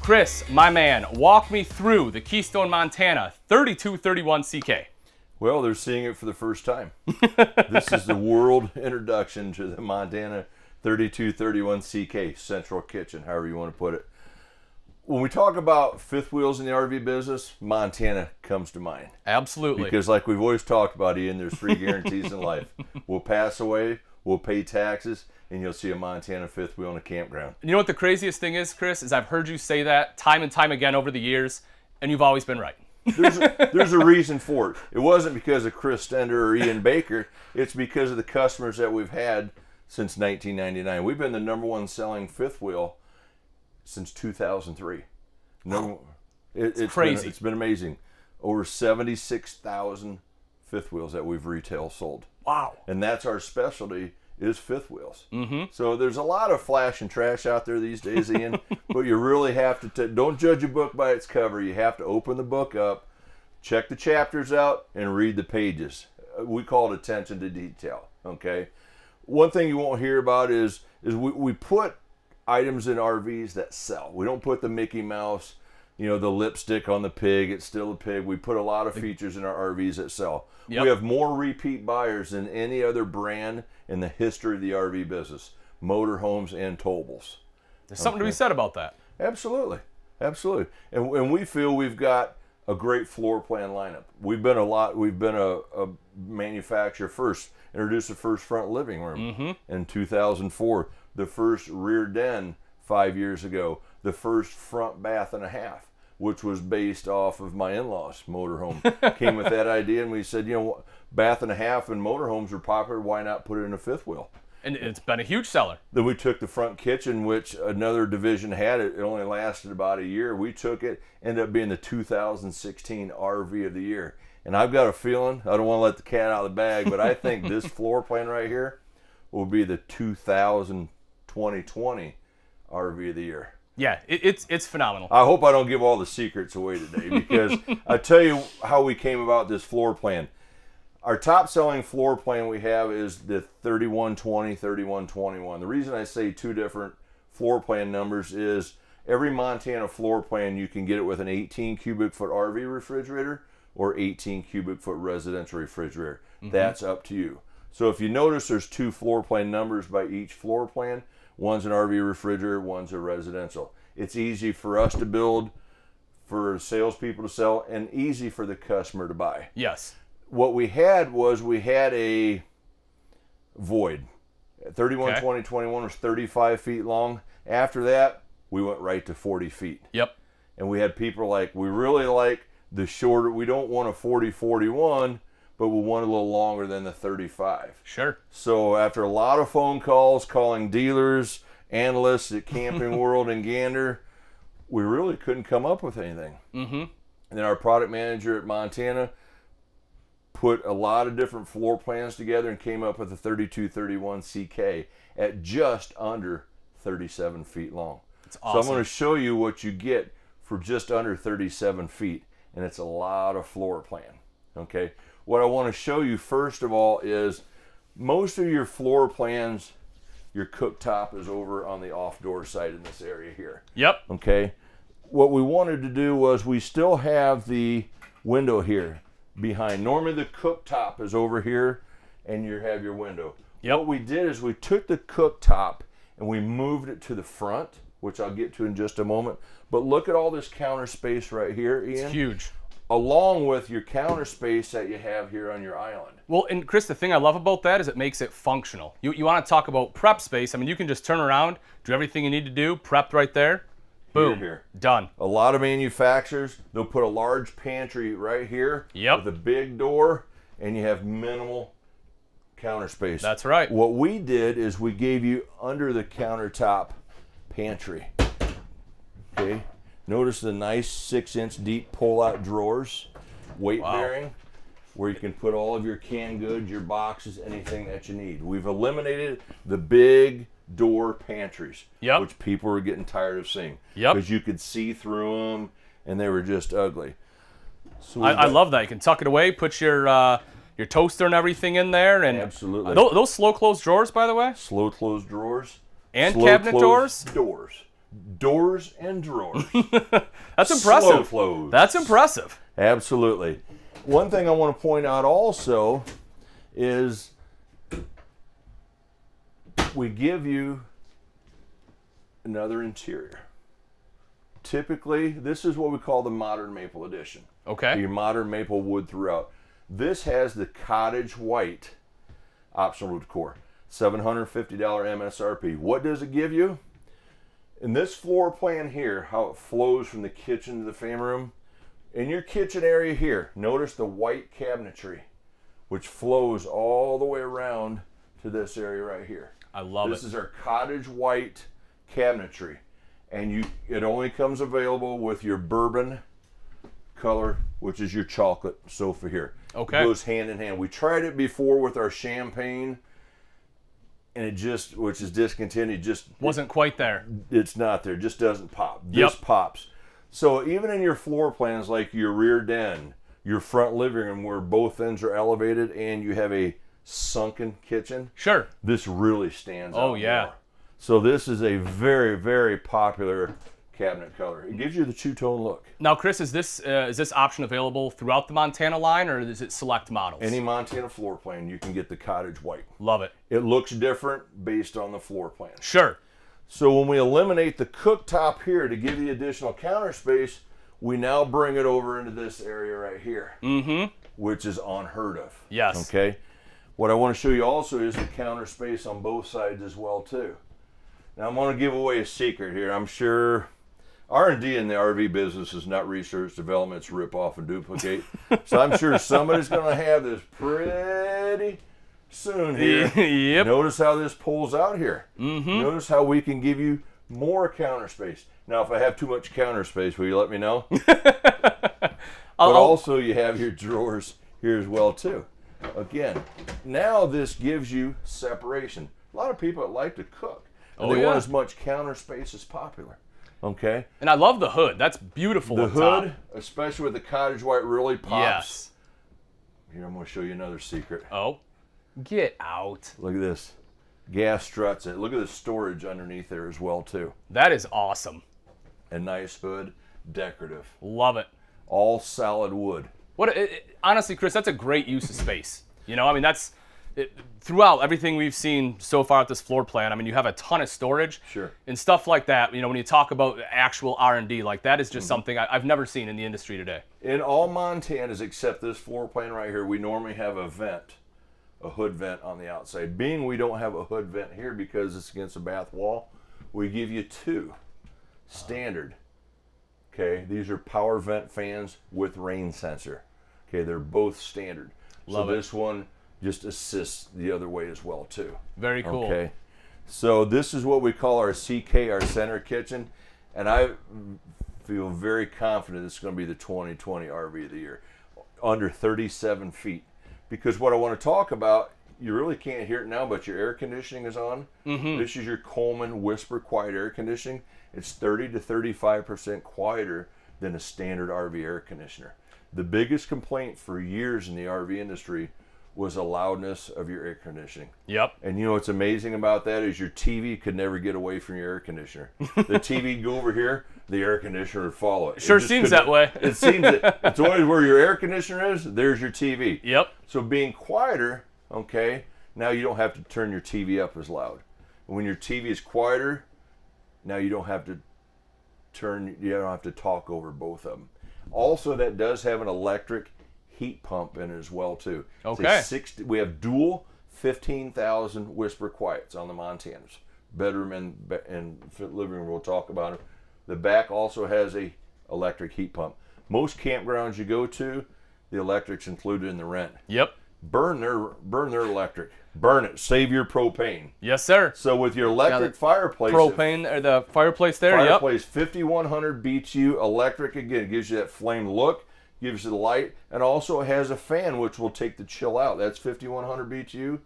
Chris, my man, walk me through the Keystone Montana 3231 CK. Well, they're seeing it for the first time. This is the world introduction to the Montana 3231 CK, Central Kitchen, however you want to put it. When we talk about fifth wheels in the RV business, Montana comes to mind. Absolutely. Because like we've always talked about, Ian, there's three guarantees in life. We'll pass away, we'll pay taxes, and you'll see a Montana fifth wheel in a campground. You know what the craziest thing is, Chris, is I've heard you say that time and time again over the years, and you've always been right. There's a reason for it. It wasn't because of Chris Stender or Ian Baker. It's because of the customers that we've had since 1999. We've been the #1 selling fifth wheel since 2003. No, it's crazy. It's been amazing. Over 76,000 fifth wheels that we've retail sold. Wow. And that's our specialty, is fifth wheels. Mm-hmm. So there's a lot of flash and trash out there these days, Ian, but you really have to, don't judge a book by its cover. You have to open the book up, check the chapters out, and read the pages. We call it attention to detail, okay? One thing you won't hear about is we put items in RVs that sell. We don't put the Mickey Mouse, you know, the lipstick on the pig, it's still a pig. We put a lot of features in our RVs that sell. Yep. We have more repeat buyers than any other brand in the history of the RV business, motorhomes and towables. There's something to be said about that. Absolutely, absolutely. And we feel we've got a great floor plan lineup. We've been a manufacturer first, introduced the first front living room in 2004, the first rear den 5 years ago, the first front bath and a half, which was based off of my in-laws' motorhome. Came with that idea, and we said, you know, bath and a half and motorhomes are popular, why not put it in a fifth wheel? And it's been a huge seller. Then we took the front kitchen, which another division had it. It only lasted about a year. We took it, ended up being the 2016 RV of the year. And I've got a feeling, I don't want to let the cat out of the bag, but I think this floor plan right here will be the 2020 RV of the year. Yeah, it's phenomenal. I hope I don't give all the secrets away today, because I tell you how we came about this floor plan. Our top selling floor plan we have is the 3120, 3121. The reason I say two different floor plan numbers is every Montana floor plan, you can get it with an 18 cubic foot RV refrigerator or 18 cubic foot residential refrigerator. That's up to you. So if you notice, there's two floor plan numbers by each floor plan. One's an RV refrigerator, one's a residential. It's easy for us to build, for salespeople to sell, and easy for the customer to buy. Yes. What we had was we had a void. 312021 was 35 feet long. After that, we went right to 40 feet. Yep. And we had people like, we really like the shorter, we don't want a 40-41, but we want a little longer than the 35. Sure. So after a lot of phone calls, calling dealers, analysts at Camping World and Gander, we really couldn't come up with anything. And then our product manager at Montana put a lot of different floor plans together and came up with the 3231 CK at just under 37 feet long. That's awesome. So I'm going to show you what you get for just under 37 feet, and it's a lot of floor plan. Okay. What I want to show you first of all is most of your floor plans, your cooktop is over on the off-door side in this area here. Yep. Okay. What we wanted to do was we still have the window here behind. Normally the cooktop is over here and you have your window. Yep. What we did is we took the cooktop and we moved it to the front, which I'll get to in just a moment. But look at all this counter space right here, Ian. It's huge. Along with your counter space that you have here on your island. Well, and Chris, the thing I love about that is it makes it functional. You want to talk about prep space. I mean, you can just turn around, do everything you need to do, prep right there, boom, here. Done. A lot of manufacturers, they'll put a large pantry right here with a big door, and you have minimal counter space. That's right. What we did is we gave you under the countertop pantry, okay? Notice the nice 6-inch deep pull-out drawers, weight bearing, where you can put all of your canned goods, your boxes, anything that you need. We've eliminated the big door pantries, which people were getting tired of seeing, because you could see through them and they were just ugly. So I love that. You can tuck it away, put your your toaster and everything in there. And absolutely. Those slow close drawers, by the way. Slow close drawers. And slow cabinet doors. Doors and drawers. That's impressive. Slow close. That's impressive. Absolutely. One thing I want to point out also is we give you another interior. Typically, this is what we call the modern maple edition. Okay. Your modern maple wood throughout. This has the cottage white optional decor. $750 MSRP. What does it give you? In this floor plan here, how it flows from the kitchen to the family room. In your kitchen area here, notice the white cabinetry, which flows all the way around to this area right here. I love it. This is our cottage white cabinetry. And it only comes available with your bourbon color, which is your chocolate sofa here. Okay. It goes hand in hand. We tried it before with our champagne, and it just, which is discontinued, just wasn't quite there. It's not there. It just doesn't pop. This pops. So even in your floor plans, like your rear den, your front living room, where both ends are elevated, and you have a sunken kitchen. Sure. This really stands out. Oh yeah. More. So this is a very, very popular cabinet color. It gives you the two-tone look. Now, Chris, is this option available throughout the Montana line, or is it select models? Any Montana floor plan, you can get the cottage white. Love it. It looks different based on the floor plan. Sure. So when we eliminate the cooktop here to give you additional counter space, we now bring it over into this area right here, which is unheard of. Yes. Okay. What I want to show you also is the counter space on both sides as well, too. Now, I'm going to give away a secret here. I'm sure R&D in the RV business is not research development. It's rip off and duplicate. So I'm sure somebody's going to have this pretty soon here. Yep. Notice how this pulls out here. Notice how we can give you more counter space. Now, if I have too much counter space, will you let me know? But also, you have your drawers here as well, too. Again, now this gives you separation. A lot of people that like to cook. They want as much counter space as popular. Okay. And I love the hood. That's beautiful. The hood, especially with the cottage white, really pops. Yes. Here, I'm going to show you another secret. Oh, get out. Look at this. Gas struts. Look at the storage underneath there as well, too. That is awesome. A nice hood, decorative. Love it. All solid wood. Honestly, Chris, that's a great use of space. You know, I mean, that's... throughout everything we've seen so far at this floor plan, I mean, you have a ton of storage. Sure. And stuff like that, you know, when you talk about actual R&D, like that is just something I've never seen in the industry today. In all Montanas except this floor plan right here, we normally have a vent, a hood vent on the outside. Being we don't have a hood vent here because it's against a bath wall, we give you two standard. Okay, these are power vent fans with rain sensor. Okay, they're both standard. Love it. So this one just assists the other way as well, too. Very cool. Okay, so this is what we call our CK, our center kitchen, and I feel very confident it's going to be the 2020 RV of the year, under 37 feet. Because what I want to talk about, you really can't hear it now, but your air conditioning is on. This is your Coleman Whisper Quiet air conditioning. It's 30 to 35% quieter than a standard RV air conditioner. The biggest complaint for years in the RV industry was the loudness of your air conditioning. Yep. And you know what's amazing about that is your TV could never get away from your air conditioner. The TV would go over here, the air conditioner would follow it. Sure seems that way. It seems that it's always where your air conditioner is, there's your TV. Yep. So being quieter, okay, now you don't have to turn your TV up as loud. And when your TV is quieter, now you don't have to talk over both of them. Also, that does have an electric heat pump in it as well, too. Okay. We have dual 15,000 Whisper Quiets on the Montanas. Bedroom and living room, we'll talk about it. The back also has a electric heat pump. Most campgrounds you go to, the electric's included in the rent. Yep. Burn their electric. Burn it. Save your propane. Yes, sir. So with your electric fireplace. Propane, or the fireplace there, fireplace, 5100 BTU electric, again, gives you that flame look. Gives you the light, and also has a fan which will take the chill out. That's 5100 BTU.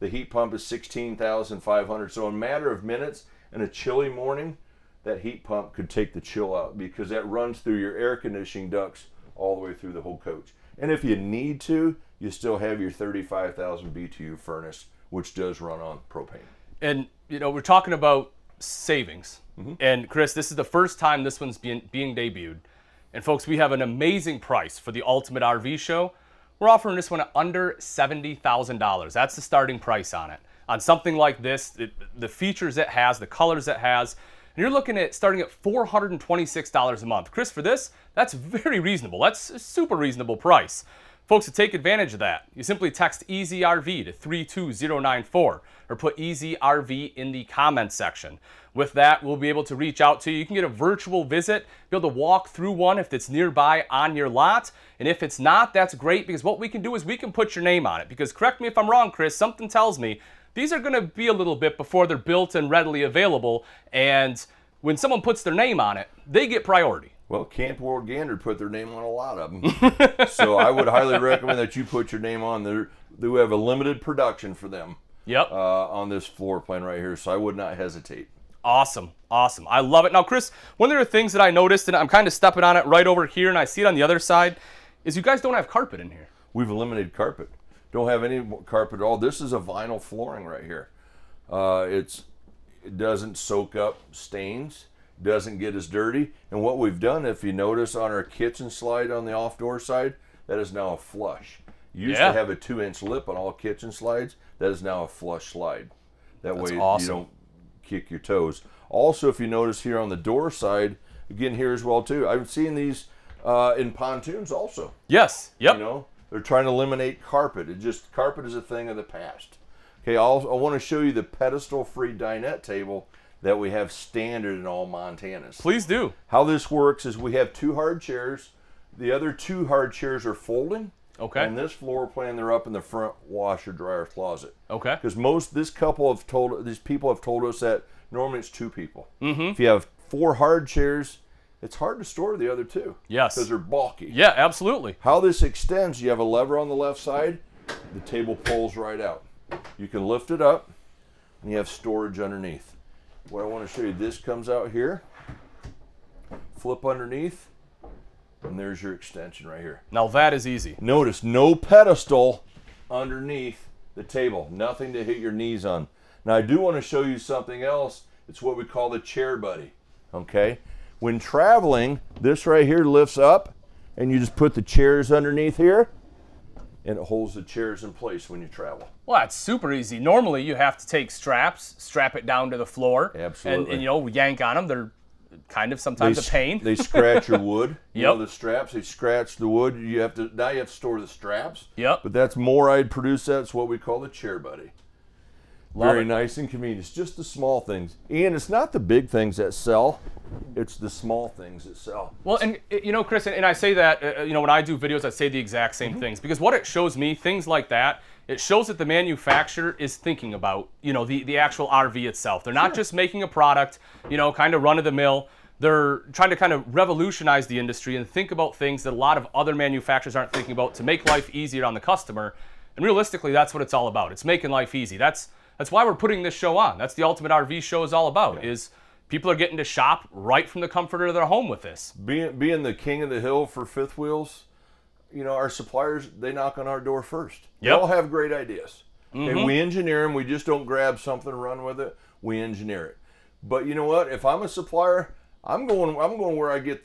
The heat pump is 16,500. So in a matter of minutes, in a chilly morning, that heat pump could take the chill out because that runs through your air conditioning ducts all the way through the whole coach. And if you need to, you still have your 35,000 BTU furnace, which does run on propane. And, you know, we're talking about savings. Mm-hmm. And Chris, this is the first time this one's being debuted. And folks, we have an amazing price for the Ultimate RV Show. We're offering this one at under $70,000. That's the starting price on it. On something like this, the features it has, the colors it has, and you're looking at starting at $426 a month. Chris, for this, that's very reasonable. That's a super reasonable price. Folks, to take advantage of that, you simply text EZRV to 32094 or put EZRV in the comments section. With that, we'll be able to reach out to you. You can get a virtual visit, be able to walk through one if it's nearby on your lot. And if it's not, that's great, because what we can do is we can put your name on it. Because correct me if I'm wrong, Chris, something tells me these are going to be a little bit before they're built and readily available. And when someone puts their name on it, they get priority. Well, Camp World Gander put their name on a lot of them. So I would highly recommend that you put your name on there. They have a limited production for them. Yep. On this floor plan right here, so I would not hesitate. Awesome. Awesome. I love it. Now, Chris, one of the things that I noticed, and I'm kind of stepping on it right over here, and I see it on the other side, is you guys don't have carpet in here. We've eliminated carpet. Don't have any carpet at all. This is a vinyl flooring right here. It doesn't soak up stains. Doesn't get as dirty. And what we've done, if you notice on our kitchen slide on the off door side, that is now a flush. You used to have a 2-inch lip on all kitchen slides. That is now a flush slide. That's awesome. You don't kick your toes. Also, if you notice here on the door side, again here as well too, I've seen these in pontoons also. Yes, yep. You know, they're trying to eliminate carpet. It just, carpet is a thing of the past. Okay, I want to show you the pedestal-free dinette table that we have standard in all Montanas. Please do. How this works is we have 2 hard chairs. The other 2 hard chairs are folding. Okay. And this floor plan, they're up in the front washer dryer closet. Okay. Because these people have told us that normally it's 2 people. Mm-hmm. If you have 4 hard chairs, it's hard to store the other 2. Yes. Because they're bulky. Yeah, absolutely. How this extends, you have a lever on the left side. The table pulls right out. You can lift it up, and you have storage underneath. What I want to show you, this comes out here, flip underneath, and there's your extension right here. Now that is easy. Notice no pedestal underneath the table, nothing to hit your knees on. Now I do want to show you something else. It's what we call the chair buddy, okay? When traveling, this right here lifts up, and you just put the chairs underneath here, and it holds the chairs in place when you travel. Well, that's super easy. Normally, you have to take straps, strap it down to the floor. Absolutely. And you know, yank on them. They're kind of sometimes a pain. They scratch your wood. Yep. You know, the straps, they scratch the wood. Now you have to store the straps. Yep. But that's more I'd produce. That's what we call the chair buddy. Very nice and convenient. It's just the small things. And it's not the big things that sell. It's the small things that sell. Well, and you know, Chris, and I say that, you know, when I do videos, I say the exact same things, because what it shows me, things like that, it shows that the manufacturer is thinking about, you know, the actual RV itself. They're not just making a product, you know, kind of run of the mill. They're trying to kind of revolutionize the industry and think about things that a lot of other manufacturers aren't thinking about to make life easier on the customer. And realistically, that's what it's all about. It's making life easy. That's why we're putting this show on. That's the Ultimate RV Show is all about, is people are getting to shop right from the comfort of their home with this. Being the king of the hill for fifth wheels, you know, our suppliers, they knock on our door first. Yep. They all have great ideas. Mm-hmm. And we engineer them. We just don't grab something and run with it. We engineer it. But you know what? If I'm a supplier, I'm going where I get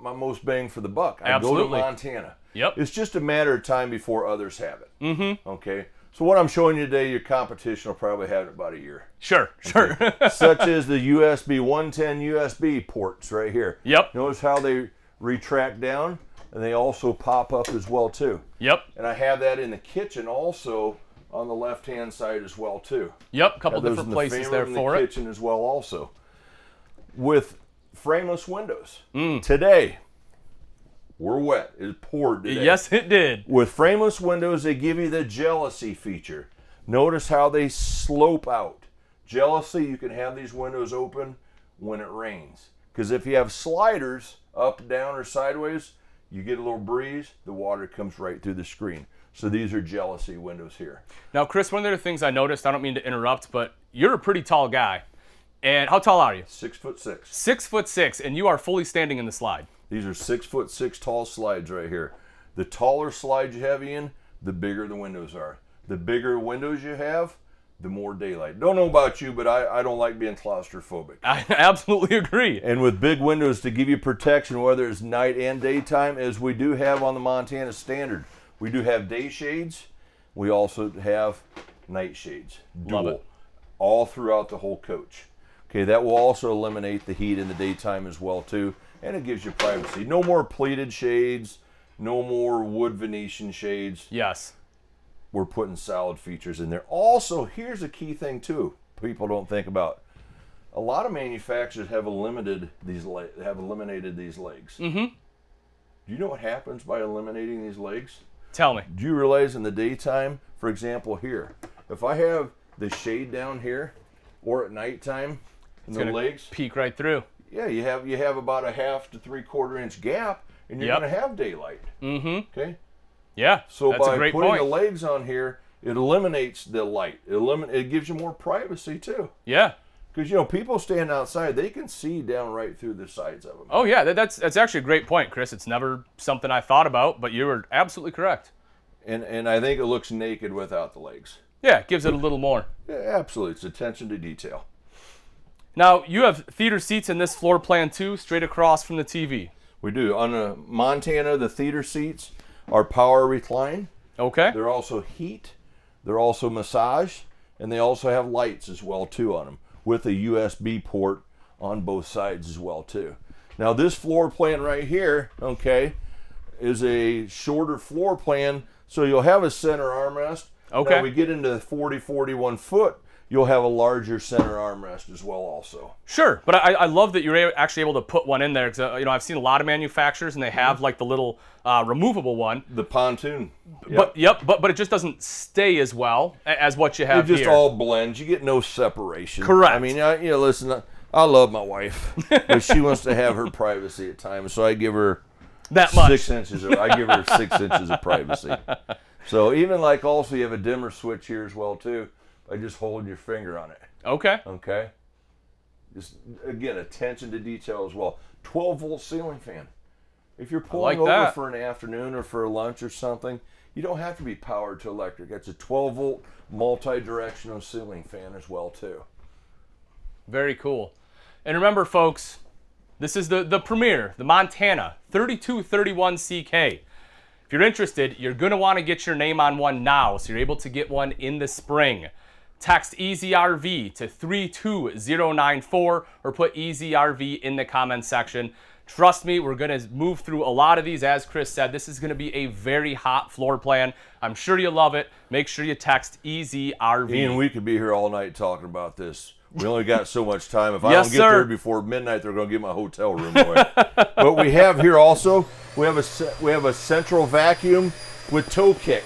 my most bang for the buck. Absolutely. I go to Montana. Yep. It's just a matter of time before others have it. Mm-hmm. Okay. So what I'm showing you today, your competition will probably have it about a year. Sure, okay. Sure. Such as the USB 110 USB ports right here. Yep. Notice how they retract down, and they also pop up as well too. Yep. And I have that in the kitchen also on the left-hand side as well too. Yep, a couple different places there for it. Kitchen as well also. With frameless windows. Mm. Today, we're wet. It poured today. Yes, it did. With frameless windows, they give you the jealousy feature. Notice how they slope out. Jealousy, you can have these windows open when it rains. Because if you have sliders up, down, or sideways, you get a little breeze, the water comes right through the screen. So these are jealousy windows here. Now, Chris, one of the things I noticed, I don't mean to interrupt, but you're a pretty tall guy. And how tall are you? 6'6". 6'6", and you are fully standing in the slide. These are 6'6" tall slides right here. The taller slide you have in, the bigger the windows are. The bigger windows you have, the more daylight. Don't know about you, but I don't like being claustrophobic. I absolutely agree. And with big windows to give you protection, whether it's night and daytime, as we do have on the Montana Standard. We do have day shades. We also have night shades. Dual. Love it. All throughout the whole coach. Okay, that will also eliminate the heat in the daytime as well too, and it gives you privacy. No more pleated shades, no more wood Venetian shades. Yes. We're putting solid features in there. Also, here's a key thing too, people don't think about. A lot of manufacturers have eliminated these legs. Mm-hmm. Do you know what happens by eliminating these legs? Tell me. Do you realize in the daytime, for example here, if I have the shade down here, or at nighttime, and the legs peek right through. Yeah, you have about a 1/2 to 3/4 inch gap, and you're going to have daylight. Mm-hmm. Okay. Yeah. So that's by a great putting point. The legs on here, it eliminates the light. It gives you more privacy too. Yeah. Because you know people stand outside, they can see down right through the sides of them. Oh yeah, that's actually a great point, Chris. It's never something I thought about, but you were absolutely correct. And I think it looks naked without the legs. Yeah, it gives it a little more. Yeah, absolutely. It's attention to detail. Now, you have theater seats in this floor plan too, straight across from the TV. We do. On a Montana, the theater seats are power recline. Okay. They're also heat. They're also massage. And they also have lights as well too on them, with a USB port on both sides as well too. Now, this floor plan right here, okay, is a shorter floor plan, so you'll have a center armrest. Okay. Now we get into the 40, 41 foot, you'll have a larger center armrest as well also. Sure, but I love that you're actually able to put one in there, because you know, I've seen a lot of manufacturers and they have like the little removable one. The pontoon. Yep. But it just doesn't stay as well as what you have here. It just all blends, you get no separation. Correct. I mean, you know, listen, I love my wife, but she wants to have her privacy at times, so I give her that much. 6 inches of, I give her 6 inches of privacy. So even like also you have a dimmer switch here as well too, by just holding your finger on it. Okay. Okay. Just again, attention to detail as well. 12-volt ceiling fan. If you're pulling over for an afternoon or for lunch or something, you don't have to be powered to electric. That's a 12-volt multi-directional ceiling fan as well too. Very cool. And remember folks, this is the Premier, the Montana 3231 CK. If you're interested, you're going to want to get your name on one now, so you're able to get one in the spring. Text EZRV to 32094 or put EZRV in the comment section. Trust me, we're going to move through a lot of these. As Chris said, this is going to be a very hot floor plan. I'm sure you love it. Make sure you text EZRV. Ian, we could be here all night talking about this. We only got so much time. If I don't get there before midnight, they're going to get my hotel room away. But we have here also, we have a central vacuum with toe kick.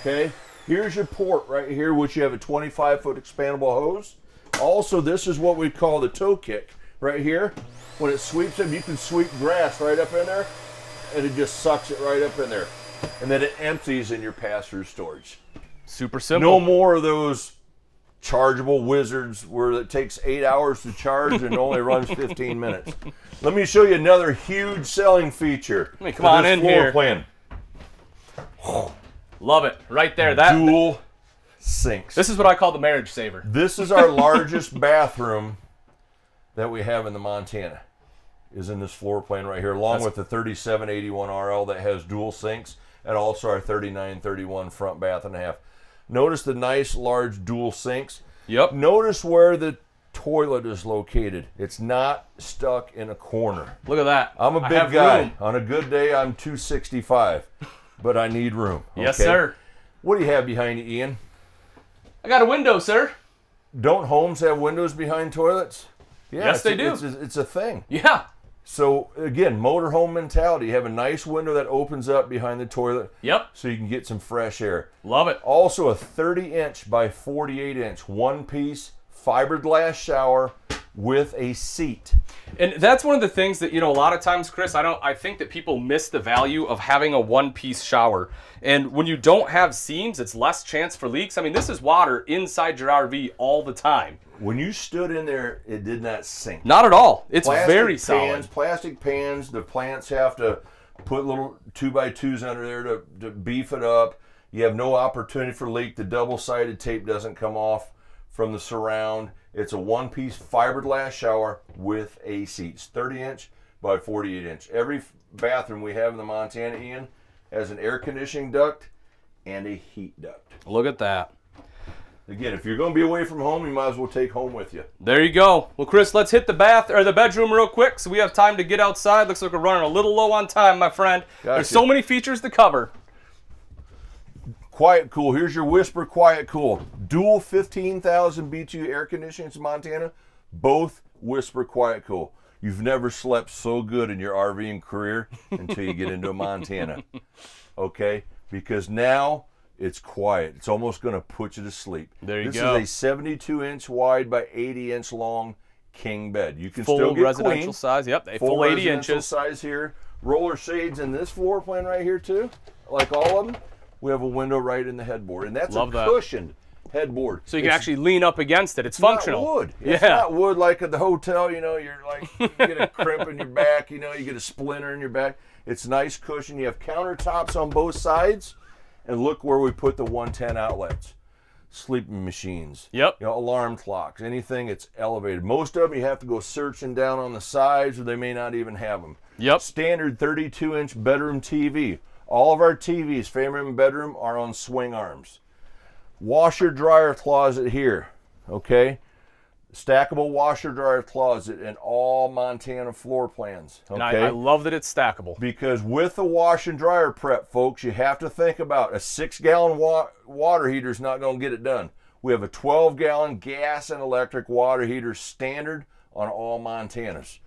Okay, here's your port right here, which you have a 25-foot expandable hose. Also, this is what we call the toe kick right here. When it sweeps up, you can sweep grass right up in there, and it just sucks it right up in there. And then it empties in your pass-through storage. Super simple. No more of those chargeable wizards where it takes 8 hours to charge and only runs 15 minutes. Let me show you another huge selling feature. Let me come on in here. Plan. Love it. Right there. That dual sinks. This is what I call the marriage saver. This is our largest bathroom that we have in the Montana, is in this floor plan right here, along with the 3781 RL that has dual sinks, and also our 3931 front bath and a half. Notice the nice large dual sinks. Yep. Notice where the toilet is located. It's not stuck in a corner. Look at that. I'm a big guy. Room. On a good day, I'm 265, but I need room. Okay? Yes, sir. What do you have behind you, Ian? I got a window, sir. Don't homes have windows behind toilets? Yeah, yes, they do. It's a thing. Yeah. So again, motorhome mentality. You have a nice window that opens up behind the toilet. Yep. So you can get some fresh air. Love it. Also a 30-inch by 48-inch one-piece fiberglass shower with a seat. And that's one of the things that, you know, a lot of times, Chris, I think that people miss the value of having a one-piece shower. And when you don't have seams, it's less chance for leaks. I mean, this is water inside your RV all the time. When you stood in there, it did not sink. Not at all. It's very solid. Plastic pans, the plants have to put little 2x2s under there to beef it up. You have no opportunity for leak. The double-sided tape doesn't come off from the surround. It's a one-piece fiberglass shower with a seat. It's 30-inch by 48-inch. Every bathroom we have in the Montana Inn has an air conditioning duct and a heat duct. Look at that. Again, if you're going to be away from home, you might as well take home with you. There you go. Well, Chris, let's hit the bath or the bedroom real quick so we have time to get outside. Looks like we're running a little low on time, my friend. Gotcha. There's so many features to cover. Quiet Cool. Here's your Whisper Quiet Cool. Dual 15,000 BTU air conditioning in Montana. Both Whisper Quiet Cool. You've never slept so good in your RVing career until you get into Montana. Okay? Because now... it's quiet. It's almost going to put you to sleep. There you go. This is a 72-inch wide by 80-inch long king bed. You can still get residential queen size. Yep, a full 80 inches size here. Roller shades in this floor plan right here too. Like all of them, we have a window right in the headboard, and that's a cushioned headboard. So you can actually lean up against it. It's functional. Not wood. It's not wood like at the hotel. You know, you're like you get a crimp in your back. You know, you get a splinter in your back. It's nice cushion. You have countertops on both sides. And look where we put the 110 outlets, sleeping machines, you know, alarm clocks, anything that's elevated. Most of them you have to go searching down on the sides, or they may not even have them. Standard 32-inch bedroom TV. All of our TVs, family room and bedroom, are on swing arms. Washer dryer closet here, okay? Stackable washer dryer closet in all Montana floor plans. Okay? And I love that it's stackable. Because with the wash and dryer prep, folks, you have to think about a 6-gallon water heater is not going to get it done. We have a 12-gallon gas and electric water heater standard on all Montanas.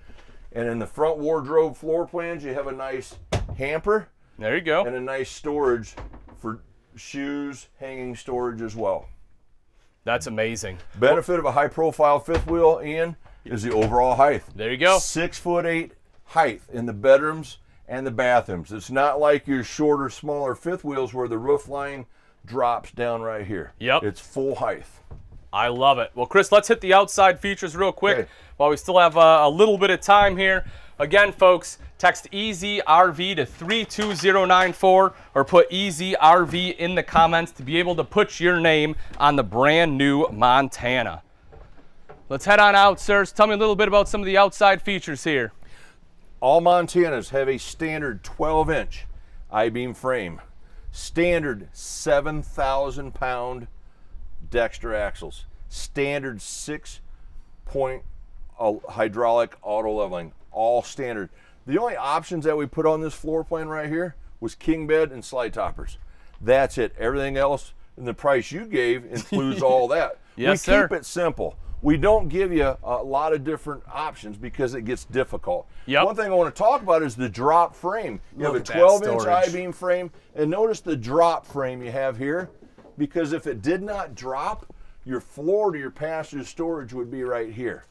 And in the front wardrobe floor plans, you have a nice hamper. There you go. And a nice storage for shoes, hanging storage as well. That's amazing. Benefit of a high-profile fifth wheel, Ian, is the overall height. There you go. 6'8" height in the bedrooms and the bathrooms. It's not like your shorter, smaller fifth wheels where the roof line drops down right here. It's full height. I love it. Well, Chris, let's hit the outside features real quick while we still have a little bit of time here. Again, folks, text EZRV to 32094 or put EZRV in the comments to be able to put your name on the brand new Montana. Let's head on out, sirs. Tell me a little bit about some of the outside features here. All Montanas have a standard 12-inch I-beam frame, standard 7,000-pound Dexter axles, standard 6-point hydraulic auto leveling, all standard. The only options that we put on this floor plan right here was king bed and slide toppers. That's it. Everything else and the price you gave includes all that. Yes, sir. Keep it simple. We don't give you a lot of different options because it gets difficult. One thing I want to talk about is the drop frame. You have a 12-inch I-beam frame, and notice the drop frame you have here, because if it did not drop, your floor to your passenger storage would be right here.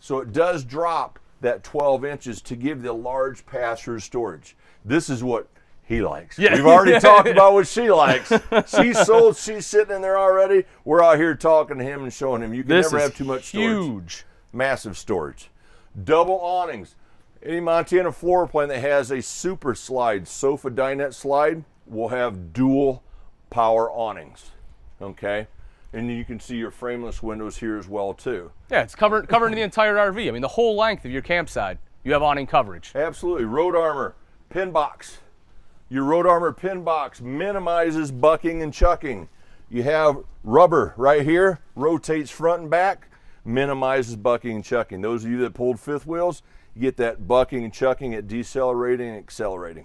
So it does drop that 12 inches to give the large passenger storage. This is what he likes. We've already talked about what she likes. She's sold, she's sitting in there already. We're out here talking to him and showing him. You can never have too much storage. Huge, massive storage. Double awnings. Any Montana floor plan that has a super slide, sofa dinette slide, will have dual power awnings, okay? And you can see your frameless windows here as well too. It's covering the entire RV. I mean, the whole length of your campsite, you have awning coverage. Absolutely. Road Armor pin box. Your Road Armor pin box minimizes bucking and chucking. You have rubber right here, rotates front and back, minimizes bucking and chucking. Those of you that pulled fifth wheels, you get that bucking and chucking at decelerating and accelerating.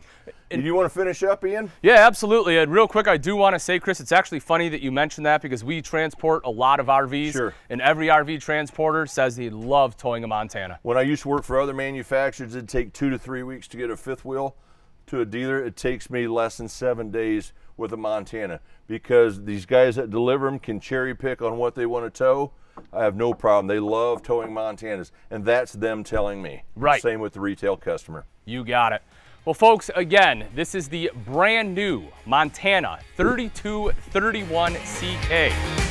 Do you want to finish up, Ian? Yeah, absolutely. And real quick, I do want to say, Chris, it's actually funny that you mentioned that because we transport a lot of RVs. And every RV transporter says they love towing a Montana. When I used to work for other manufacturers, it'd take 2 to 3 weeks to get a fifth wheel to a dealer. It takes me less than 7 days with a Montana because these guys that deliver them can cherry pick on what they want to tow. I have no problem. They love towing Montanas, and that's them telling me. Same with the retail customer. You got it. Well, folks, again, this is the brand new Montana 3231 CK.